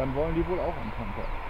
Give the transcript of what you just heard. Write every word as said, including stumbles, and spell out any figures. dann wollen die wohl auch am Camper.